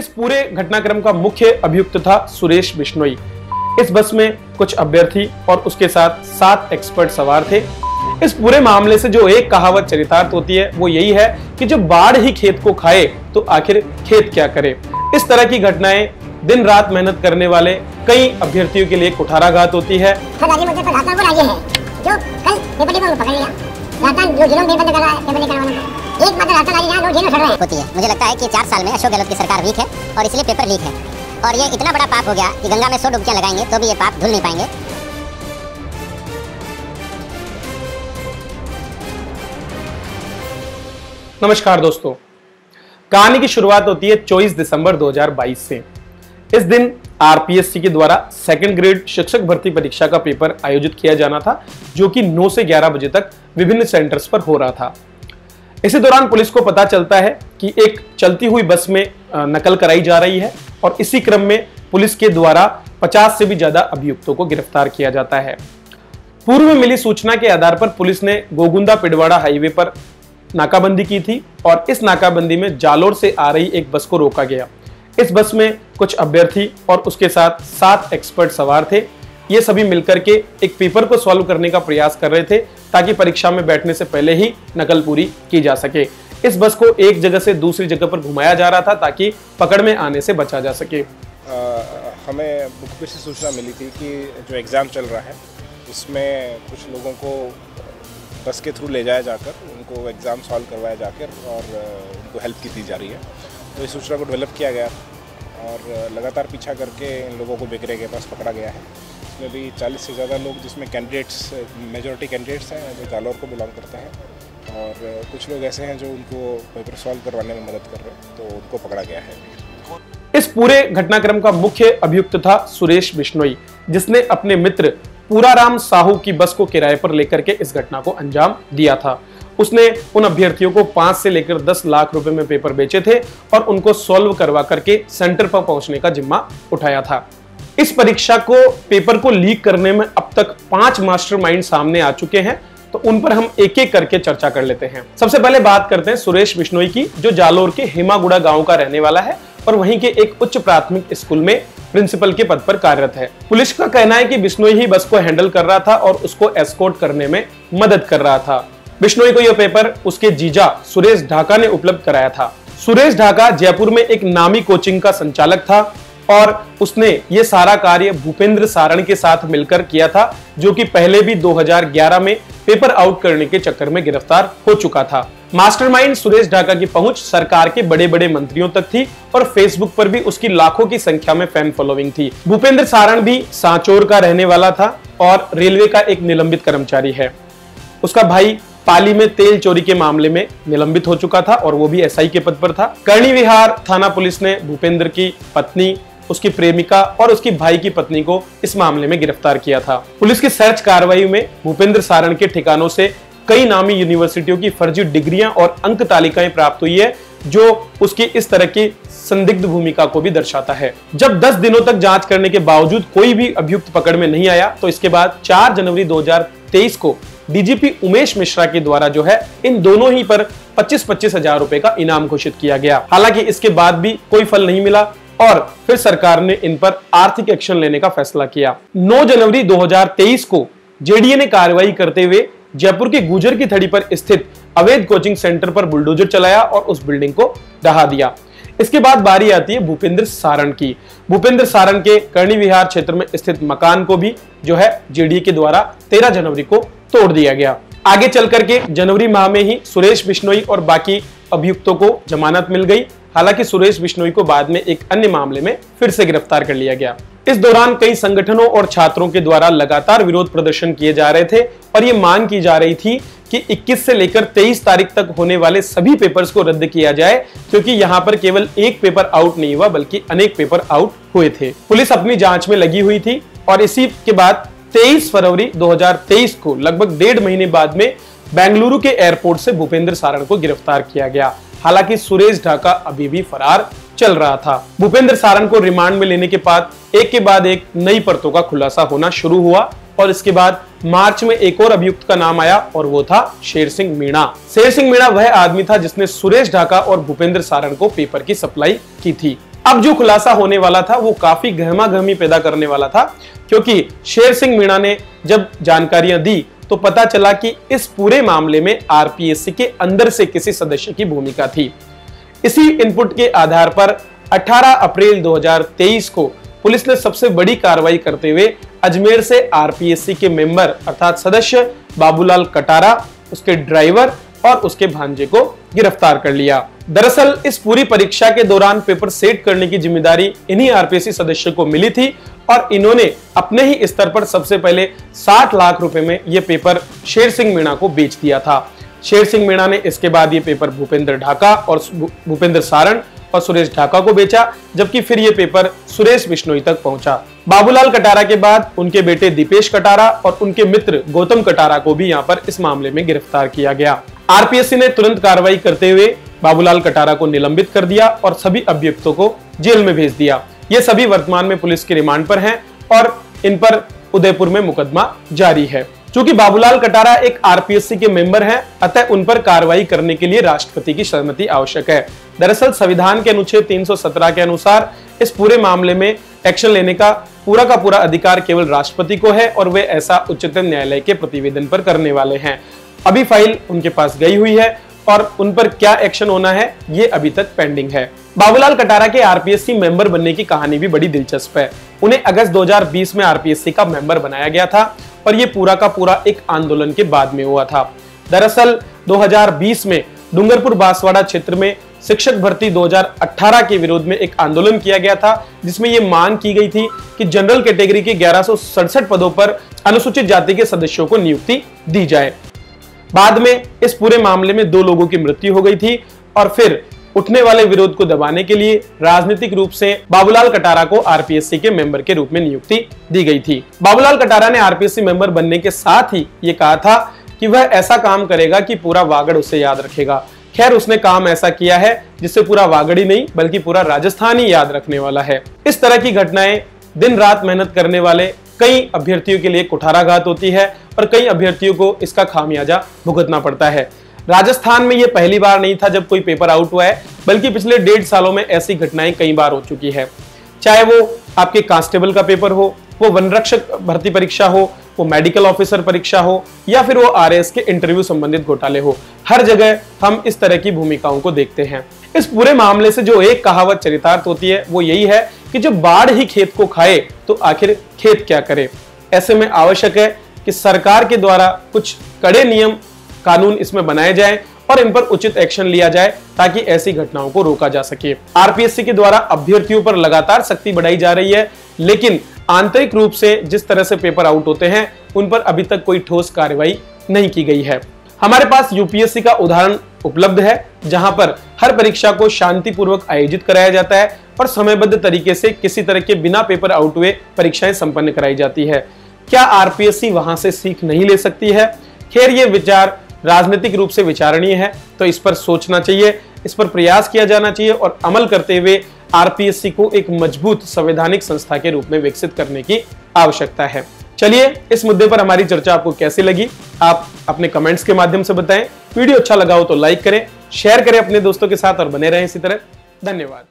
इस पूरे घटनाक्रम का मुख्य अभियुक्त था सुरेश बिश्नोई। इस बस में कुछ अभ्यर्थी और उसके साथ 7 एक्सपर्ट सवार थे। इस पूरे मामले से जो एक कहावत चरितार्थ होती है वो यही है कि जब बाढ़ ही खेत को खाए तो आखिर खेत क्या करे। इस तरह की घटनाएं दिन रात मेहनत करने वाले कई अभ्यर्थियों के लिए कुठाराघात होती है। मुझे लगता है कि 4 साल में अशोक गहलोत की सरकार वीक है और इसलिए पेपर लीक है, और ये इतना बड़ा पाप हो गया कि गंगा में 100 डुबकियां लगाएंगे तो भी ये पाप धुल नहीं पाएंगे। नमस्कार दोस्तों, कहानी की शुरुआत होती है 24 दिसंबर 2022 से। इस दिन आरपीएससी के द्वारा सेकंड ग्रेड शिक्षक भर्ती परीक्षा का पेपर आयोजित किया जाना था, जो कि 9 से 11 बजे तक विभिन्न सेंटर्स पर हो रहा था। इसी दौरान पुलिस को पता चलता है कि एक चलती हुई बस में नकल कराई जा रही है, और इसी क्रम में पुलिस के द्वारा 50 से भी ज्यादा अभियुक्तों को गिरफ्तार किया जाता है। पूर्व में मिली सूचना के आधार पर पुलिस ने गोगुंदा पिडवाड़ा हाईवे पर नाकाबंदी की थी, और इस नाकाबंदी में जालोर से आ रही एक बस को रोका गया। इस बस में कुछ अभ्यर्थी और उसके साथ 7 एक्सपर्ट सवार थे। ये सभी मिलकर के एक पेपर को सॉल्व करने का प्रयास कर रहे थे ताकि परीक्षा में बैठने से पहले ही नकल पूरी की जा सके। इस बस को एक जगह से दूसरी जगह पर घुमाया जा रहा था ताकि पकड़ में आने से बचा जा सके। हमें मुखबिर से सूचना मिली थी कि जो एग्ज़ाम चल रहा है उसमें कुछ लोगों को बस के थ्रू ले जाया जाकर उनको एग्ज़ाम सॉल्व करवाया जाकर और उनको हेल्प की दी जा रही है। तो इस सूचना को डेवलप किया गया और लगातार पीछा करके इन लोगों को बिगड़े के पास पकड़ा गया है। इसमें भी 40 से ज़्यादा लोग, जिसमें कैंडिडेट्स मेजॉरिटी कैंडिडेट्स हैं जो जालौर को बिलोंग करते हैं, और कुछ लोग ऐसे हैं जो उनको पेपर सॉल्व करवाने में मदद कर रहे हैं, तो उनको पकड़ा गया है। इस पूरे घटनाक्रम का मुख्य अभियुक्त था सुरेश बिश्नोई, जिसने अपने मित्र पूराराम साहू की बस को किराए पर लेकर के इस घटना को अंजाम दिया था। उसने उन अभ्यर्थियों को 5 से लेकर 10 लाख रुपए में पेपर बेचे थे और उनको सॉल्व करवा करके सेंटर पर पहुंचने का जिम्मा उठाया था। इस परीक्षा को पेपर को लीक करने में अब तक 5 मास्टरमाइंड सामने आ चुके हैं, तो उन पर हम एक एक करके चर्चा कर लेते हैं। सबसे पहले बात करते हैं सुरेश बिश्नोई की, जो जालोर के हेमागुड़ा गांव का रहने वाला है और वहीं के एक उच्च प्राथमिक स्कूल में प्रिंसिपल के पद पर कार्यरत है। पुलिस का कहना है कि बिश्नोई ही बस को हैंडल कर रहा था और उसको एस्कॉर्ट करने में मदद कर रहा था। बिश्नोई को यह पेपर उसके जीजा सुरेश ढाका ने उपलब्ध कराया था। सुरेश ढाका जयपुर में एक नामी कोचिंग का संचालक था और उसने ये सारा कार्य भूपेंद्र सारण के साथ मिलकर किया था, जो कि पहले भी 2011 में पेपर आउट करने के चक्कर में गिरफ्तार हो चुका था। मास्टरमाइंड सुरेश ढाका की पहुंच सरकार के बड़े बड़े मंत्रियों तक थी और फेसबुक पर भी उसकी लाखों की संख्या में फैन फॉलोइंग थी। भूपेंद्र सारण भी सांचौर का रहने वाला था और रेलवे का एक निलंबित कर्मचारी है। उसका भाई पाली में तेल चोरी के मामले में निलंबित हो चुका था और वो भी एसआई के पद पर था। करणी विहार थाना पुलिस ने भूपेंद्र की पत्नी, उसकी प्रेमिका और उसकी भाई की पत्नी को इस मामले में गिरफ्तार किया था। पुलिस की सर्च कार्रवाई में भूपेंद्र सारण के ठिकानों से कई नामी यूनिवर्सिटियों की फर्जी डिग्रियां और अंक तालिकाएं प्राप्त हुई है, जो उसकी इस तरह की संदिग्ध भूमिका को भी दर्शाता है। जब 10 दिनों तक जांच करने के बावजूद कोई भी अभियुक्त पकड़ में नहीं आया, तो इसके बाद 4 जनवरी 2023 को डीजीपी उमेश मिश्रा के द्वारा जो है इन दोनों ही पर 25-25 हजार रुपए का इनाम घोषित किया गया। हालांकि इसके बाद भी कोई फल नहीं मिला और फिर सरकार ने इन पर आर्थिक एक्शन लेने का फैसला किया। 9 जनवरी 2023 को जेडीए ने कार्रवाई करते हुए जयपुर के गुजर की थड़ी पर स्थित अवैध कोचिंग सेंटर पर बुलडोजर चलाया और उस बिल्डिंग को ढहा दिया। इसके बाद बारी आती है भूपेंद्र सारण की। भूपेंद्र सारण के करणी विहार क्षेत्र में स्थित मकान को भी जो है जेडीए के द्वारा 13 जनवरी को तोड़ दिया गया। आगे चल करके जनवरी माह में ही सुरेश बिश्नोई और बाकी अभियुक्तों को जमानत मिल गई। हालांकि सुरेश बिश्नोई को बाद में एक अन्य मामले में फिर से गिरफ्तार कर लिया गया। इस दौरान कई संगठनों और छात्रों के द्वारा लगातार विरोध प्रदर्शन किए जा रहे थे और ये मांग की जा रही थी कि 21 से लेकर 23 तारीख तक होने वाले सभी पेपर्स को रद्द किया जाए, क्योंकि यहाँ पर केवल एक पेपर आउट नहीं हुआ बल्कि अनेक पेपर आउट हुए थे। पुलिस अपनी जाँच में लगी हुई थी और इसी के बाद 23 फरवरी 2023 को लगभग 1.5 महीने बाद में बेंगलुरु के एयरपोर्ट से भूपेंद्र सारण को गिरफ्तार किया गया। हालांकि सुरेश ढाका अभी भी फरार चल रहा था। भूपेंद्र सारण को रिमांड में लेने के बाद एक के बाद एक नई परतों का खुलासा होना शुरू हुआ और इसके बाद मार्च में एक और अभियुक्त का नाम आया और वो था शेर सिंह मीणा। शेर सिंह मीणा वह आदमी था जिसने सुरेश ढाका और भूपेंद्र सारण को पेपर की सप्लाई की थी। अब जो खुलासा होने वाला था वो काफी गहमागहमी पैदा करने वाला था, क्योंकि शेर सिंह मीणा ने जब जानकारियां दी तो पता चला कि इस पूरे मामले में आरपीएससी के अंदर से किसी सदस्य की भूमिका थी। इसी इनपुट के आधार पर 18 अप्रैल 2023 को पुलिस ने सबसे बड़ी कार्रवाई करते हुए अजमेर से आरपीएससी के मेंबर अर्थात सदस्य बाबूलाल कटारा, उसके ड्राइवर और उसके भांजे को गिरफ्तार कर लिया। दरअसल इस पूरी परीक्षा के दौरान पेपर सेट करने की जिम्मेदारी इन्हीं आरपीएससी सदस्यों को मिली थी और इन्होंने अपने ही स्तर पर सबसे पहले 60 लाख रुपए में यह पेपर शेर सिंह मीणा को बेच दिया था। शेर सिंह मीणा ने इसके बाद ये पेपर भूपेंद्र ढाका और भूपेंद्र सारण और सुरेश ढाका को बेचा, जबकि फिर ये पेपर सुरेश बिश्नोई तक पहुंचा। बाबूलाल कटारा के बाद उनके बेटे दीपेश कटारा और उनके मित्र गौतम कटारा को भी यहाँ पर इस मामले में गिरफ्तार किया गया। आरपीएससी ने तुरंत कार्रवाई करते हुए बाबूलाल कटारा को निलंबित कर दिया और सभी अभियुक्तों को जेल में भेज दिया। ये सभी वर्तमान में पुलिस के रिमांड पर हैं और इन पर उदयपुर में मुकदमा जारी है। चूंकि बाबूलाल कटारा एक आरपीएससी के मेंबर हैं, अतः उन पर कार्रवाई करने के लिए राष्ट्रपति की सहमति आवश्यक है। दरअसल संविधान के अनुच्छेद 317 के अनुसार इस पूरे मामले में एक्शन लेने का पूरा अधिकार केवल राष्ट्रपति को है और वे ऐसा उच्चतम न्यायालय के प्रतिवेदन पर करने वाले हैं। अभी फाइल उनके पास गई हुई है और उन पर क्या एक्शन होना है ये अभी तक पेंडिंग है। बाबूलाल कटारा के आरपीएससी मेंबर बनने की कहानी भी बड़ी दिलचस्प है। उन्हें अगस्त 2020 में आरपीएससी का मेंबर बनाया गया था और ये पूरा का पूरा एक आंदोलन के बाद में हुआ था। दरअसल 2020 में डूंगरपुर बांसवाड़ा क्षेत्र में शिक्षक भर्ती 2018 के विरोध में एक आंदोलन किया गया था, जिसमें ये मांग की गई थी कि जनरल कैटेगरी के 1167 पदों पर अनुसूचित जाति के सदस्यों को नियुक्ति दी जाए। बाद में इस पूरे मामले में 2 लोगों की मृत्यु हो गई थी और फिर उठने वाले विरोध को दबाने के लिए राजनीतिक रूप से बाबूलाल कटारा को आरपीएससी के मेंबर के रूप में नियुक्ति दी गई थी। बाबूलाल कटारा ने आरपीएससी मेंबर बनने के साथ ही ये कहा था कि वह ऐसा काम करेगा कि पूरा वागड़ उसे याद रखेगा। खैर, उसने काम ऐसा किया है जिससे पूरा वागड़ ही नहीं बल्कि पूरा राजस्थान ही याद रखने वाला है। इस तरह की घटनाएं दिन रात मेहनत करने वाले कई अभ्यर्थियों के लिए कुठाराघात होती है और कई अभ्यर्थियों को इसका खामियाजा भुगतना पड़ता है। राजस्थान में यह पहली बार नहीं था जब कोई पेपर आउट हुआ है, बल्कि पिछले 1.5 सालों में ऐसी घटनाएं कई बार हो चुकी है। चाहे वो आपके कांस्टेबल का पेपर हो, वो वनरक्षक भर्ती परीक्षा हो, वो मेडिकल ऑफिसर परीक्षा हो या फिर वो आरएएस के इंटरव्यू संबंधित घोटाले हो, हर जगह हम इस तरह की भूमिकाओं को देखते हैं। इस पूरे मामले से जो एक कहावत चरितार्थ होती है वो यही है कि जब बाढ़ ही खेत को खाए तो आखिर खेत क्या करे। ऐसे में आवश्यक है कि सरकार के द्वारा कुछ कड़े नियम कानून इसमें बनाए जाएं और इन पर उचित एक्शन लिया जाए ताकि ऐसी घटनाओं को रोका जा सके। आरपीएससी के द्वारा अभ्यर्थियों पर लगातार सख्ती बढ़ाई जा रही है, लेकिन आंतरिक रूप से जिस तरह से पेपर आउट होते हैं उन पर अभी तक कोई ठोस कार्रवाई नहीं की गई है। हमारे पास यूपीएससी का उदाहरण उपलब्ध है, जहां पर हर परीक्षा को शांतिपूर्वक आयोजित कराया जाता है और समयबद्ध तरीके से किसी तरह के बिना पेपर आउट हुए परीक्षाएं संपन्न कराई जाती है। क्या आरपीएससी वहां से सीख नहीं ले सकती है? खैर, ये विचार राजनीतिक रूप से विचारणीय है, तो इस पर सोचना चाहिए, इस पर प्रयास किया जाना चाहिए और अमल करते हुए आरपीएससी को एक मजबूत संवैधानिक संस्था के रूप में विकसित करने की आवश्यकता है। चलिए, इस मुद्दे पर हमारी चर्चा आपको कैसी लगी आप अपने कमेंट्स के माध्यम से बताएं। वीडियो अच्छा लगा हो तो लाइक करें, शेयर करें अपने दोस्तों के साथ और बने रहें इसी तरह। धन्यवाद।